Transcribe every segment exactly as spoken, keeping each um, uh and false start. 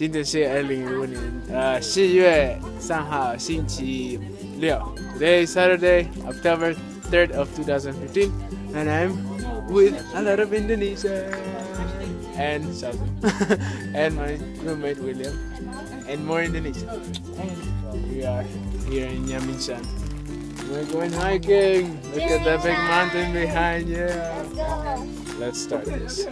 今天是二零一五年呃四月三号星期六。Today is Saturday, October third of two thousand fifteen, and I'm with a lot of Indonesians and Southern and my roommate William and more Indonesians. We are here in YangMingShan. We're going hiking. Look at the big mountain behind you. Let's go. Let's start this.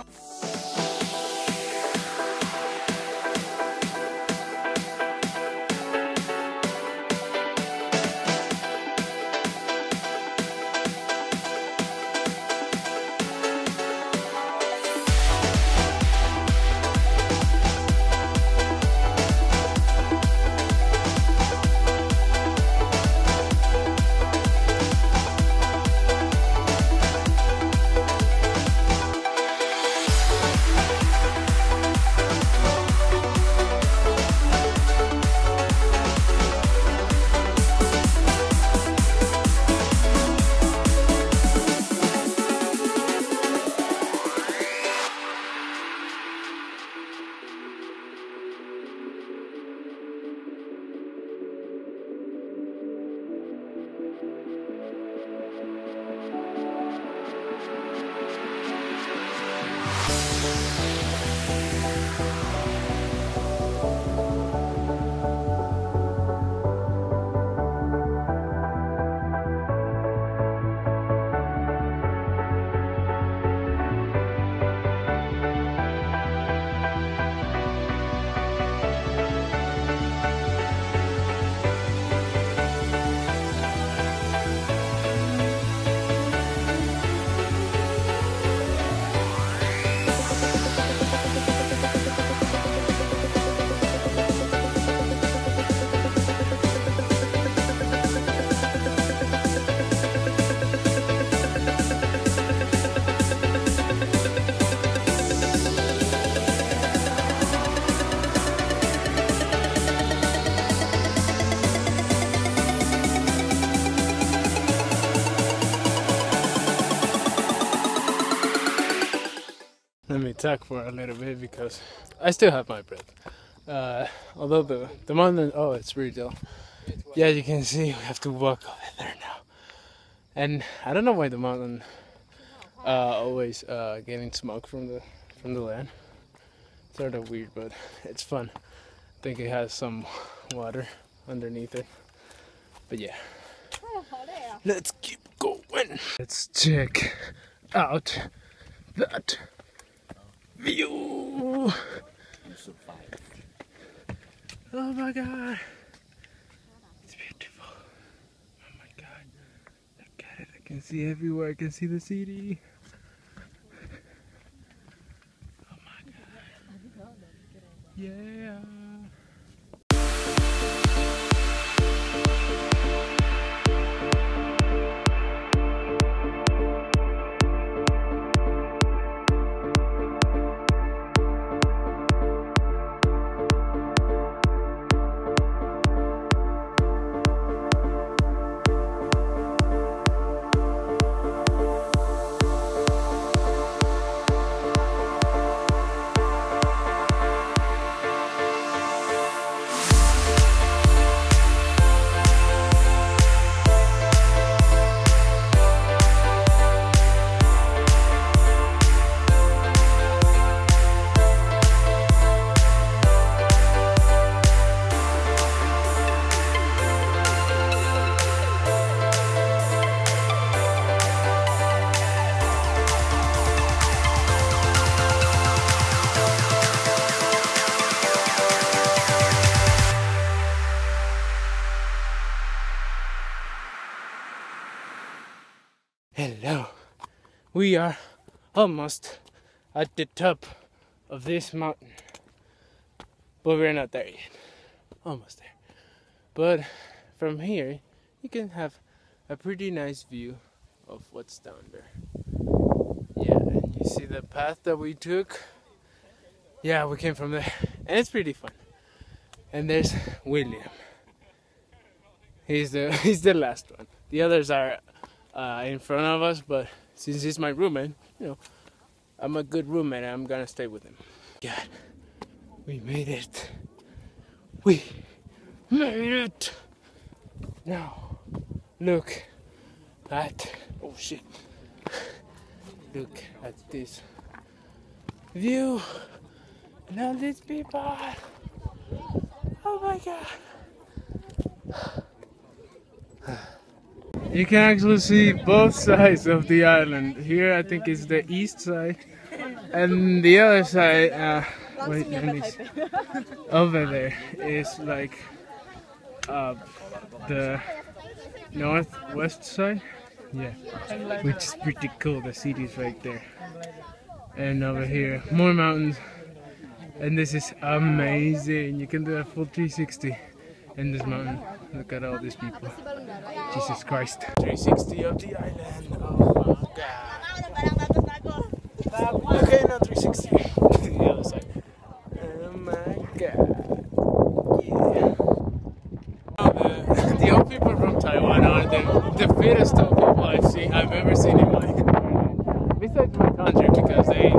Let me talk for a little bit because I still have my breath. Uh, although the the mountain, oh, it's real. Yeah, you can see we have to walk over there now. And I don't know why the mountain uh, always uh, getting smoke from the from the land. Sort of weird, but it's fun. I think it has some water underneath it. But yeah, let's keep going. Let's check out that view! You survived. Oh my god! It's beautiful. Oh my god. Look at it. I can see everywhere. I can see the city. Oh my god. Yeah! Hello, we are almost at the top of this mountain, but we're not there yet, almost there. But from here, you can have a pretty nice view of what's down there. Yeah, and you see the path that we took? Yeah, we came from there, and it's pretty fun. And there's William. He's the, he's the last one. The others are Uh, in front of us, but since he's my roommate, you know, I'm a good roommate and I'm gonna stay with him. God, we made it. We made it! Now, look at... Oh shit! Look at this view! And all these people! Oh my god! You can actually see both sides of the island. Here I think is the east side, and the other side, uh, wait, is, over there is like uh, the northwest side, yeah, which is pretty cool. The city's right there, and over here more mountains, and this is amazing. You can do a full three sixty in this mountain. Look at all these people. Jesus Christ. three sixty of the island. Oh my god. Okay, no, three sixty. The other side. Oh my god. Yeah. Oh, the, the old people from Taiwan are the, the fittest old people I've seen, I've ever seen in my besides my country, because they,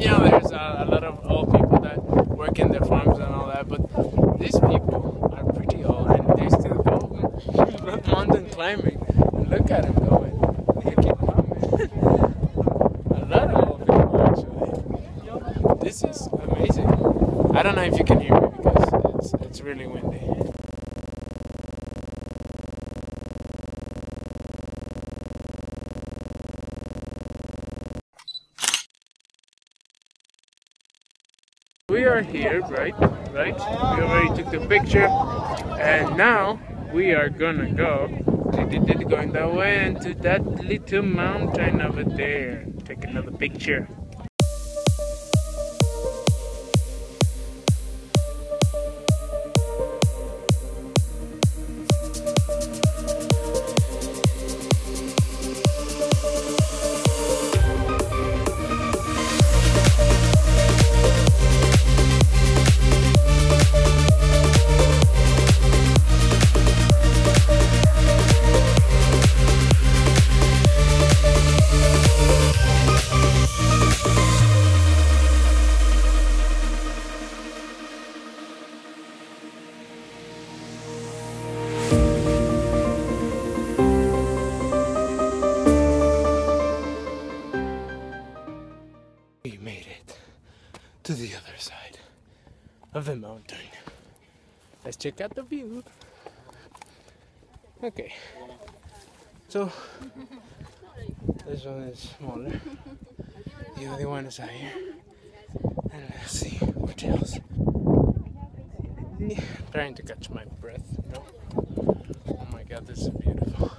you know, there's a, a lot of old people that work in their farms and all that, but these people are pretty old and they still go mountain climbing. And look at them going. They keep coming. A lot of old people actually. This is amazing. I don't know if you can hear me because it's it's really windy. We are here, right? Right? We already took the picture, and now we are gonna go. Going that way and to that little mountain over there. Take another picture. To the other side of the mountain. Let's check out the view. Okay, so this one is smaller, the other one is higher, and let's see what else. I'm trying to catch my breath. No. Oh my god, this is beautiful.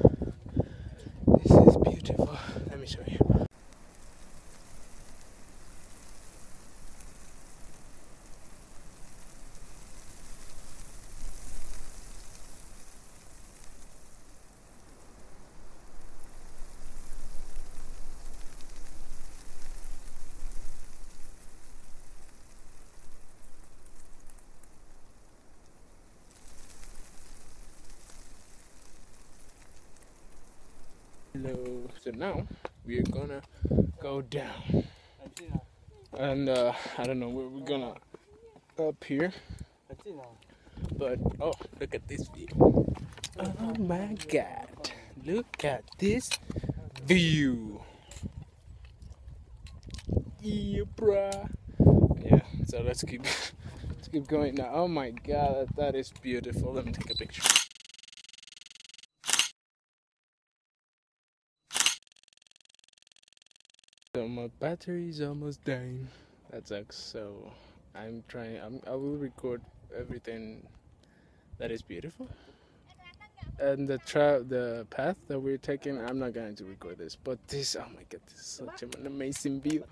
This is beautiful. Let me show you. Hello. So now we're gonna go down, and uh, I don't know where we're gonna up here, but oh, look at this view! Oh my god, look at this view! Yeah, bruh. Yeah. So let's keep let's keep going now. Oh my god, that is beautiful. Let me take a picture. So my battery is almost dying. That sucks. So I'm trying. I'm, I will record everything that is beautiful. And the tra the path that we're taking, I'm not going to record this. But this, oh my god, this is such an amazing view.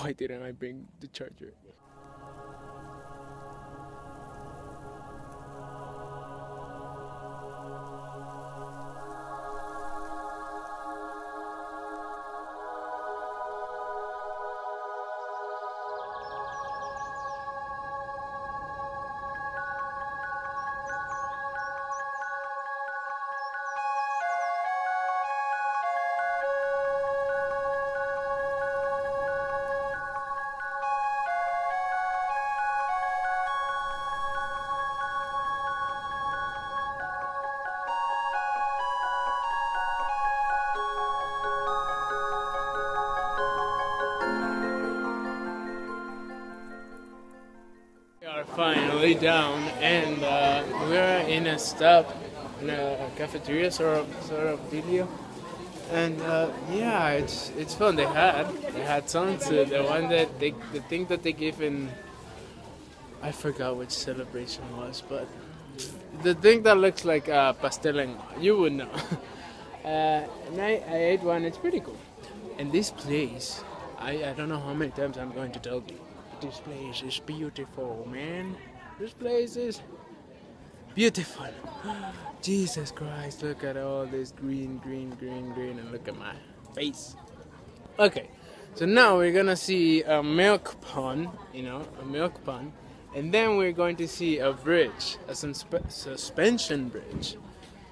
Why didn't I bring the charger? are finally down, and uh, we're in a stop in a cafeteria sort of sort of video, and uh, yeah, it's it's fun. They had they had sunset, the one that they the thing that they gave in, I forgot which celebration was, but the thing that looks like uh, pastel and you would know. uh, and I, I ate one. It's pretty cool. And this place, I I don't know how many times I'm going to tell you. This place is beautiful, man. This place is beautiful. Jesus Christ, look at all this green, green, green, green, and look at my face. Okay, so now we're gonna see a milk pond, you know, a milk pond, and then we're going to see a bridge, a susp suspension bridge.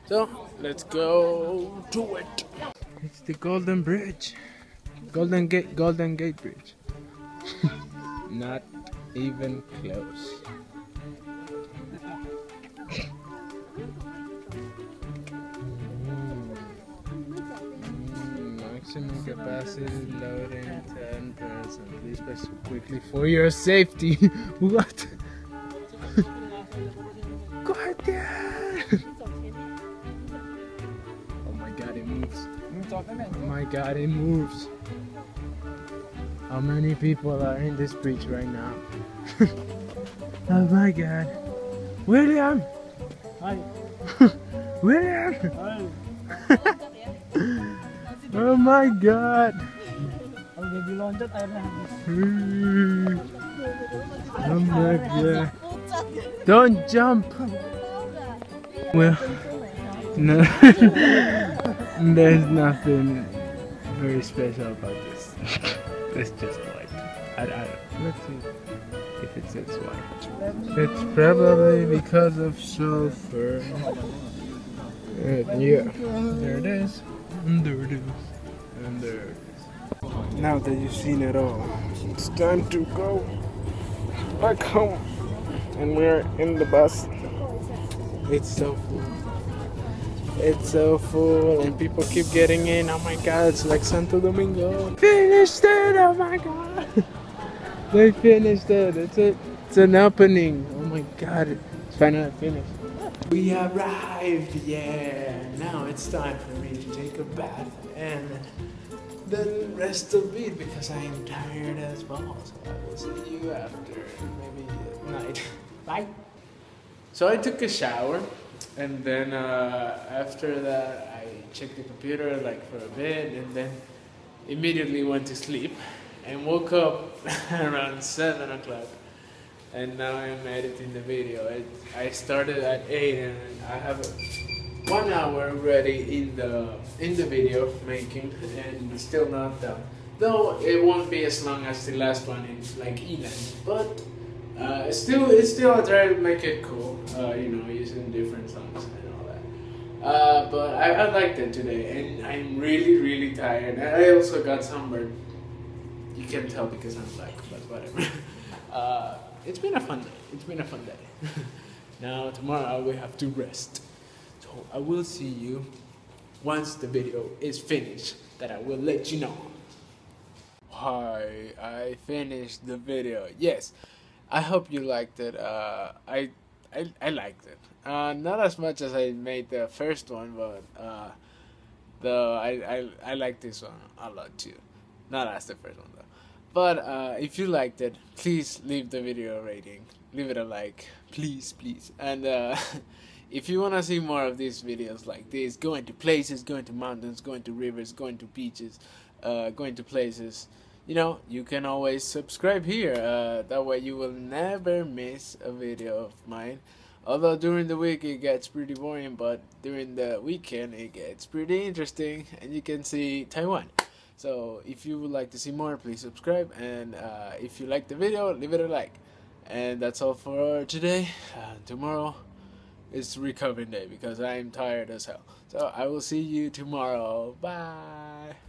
So let's go to it. It's the Golden Bridge, Golden Gate, Golden Gate Bridge. Not even close. Maximum capacity loading ten percent. Please press quickly for your safety. What? Oh my god, it moves. Oh my god, it moves. How many people are in this bridge right now? Oh my god. William! Hi. William! Hi. Oh my god. Oh my god. Don't jump. Well, no. There's nothing very special about this. It's just white. I, I, let's see if it says white. It's probably because of sulfur. And yeah, there it is. And there it is. And there it is. Now that you've seen it all, it's time to go back home. And we're in the bus. It's so full. It's so full, and people keep getting in. Oh my god, it's like Santo Domingo. Finished it! Oh my god! They finished it. It's a, it's an opening. Oh my god! It's finally finished. We arrived. Yeah. Now it's time for me to take a bath and then rest a bit because I am tired as well. So I will see you after maybe at night. Bye. So I took a shower, and then uh, after that I checked the computer like for a bit, and then immediately went to sleep and woke up around seven o'clock, and now I'm editing the video. It, I started at eight, and I have a, one hour already in the in the video making, and still not done. Though it won't be as long as the last one in like Eland, but uh, still it's still I try to make it cool, uh, you know, using different songs. Uh, but I, I liked it today, and I'm really, really tired. I also got sunburned. You can't tell because I'm black, but whatever. Uh, it's been a fun day. It's been a fun day. Now tomorrow we have to rest. So I will see you once the video is finished. That I will let you know. Hi, I finished the video. Yes, I hope you liked it. Uh, I. I, I liked it. Uh, not as much as I made the first one, but uh, the I, I I like this one a lot too. Not as the first one though. But uh, if you liked it, please leave the video a rating, leave it a like, please, please. And uh, if you wanna see more of these videos like this, going to places, going to mountains, going to rivers, going to beaches, uh, going to places. You know, you can always subscribe here, uh, that way you will never miss a video of mine. Although during the week it gets pretty boring, but during the weekend it gets pretty interesting, and you can see Taiwan. So if you would like to see more, please subscribe, and uh, if you like the video, leave it a like. And that's all for today. Uh, tomorrow is recovering day because I'm tired as hell. So I will see you tomorrow. Bye!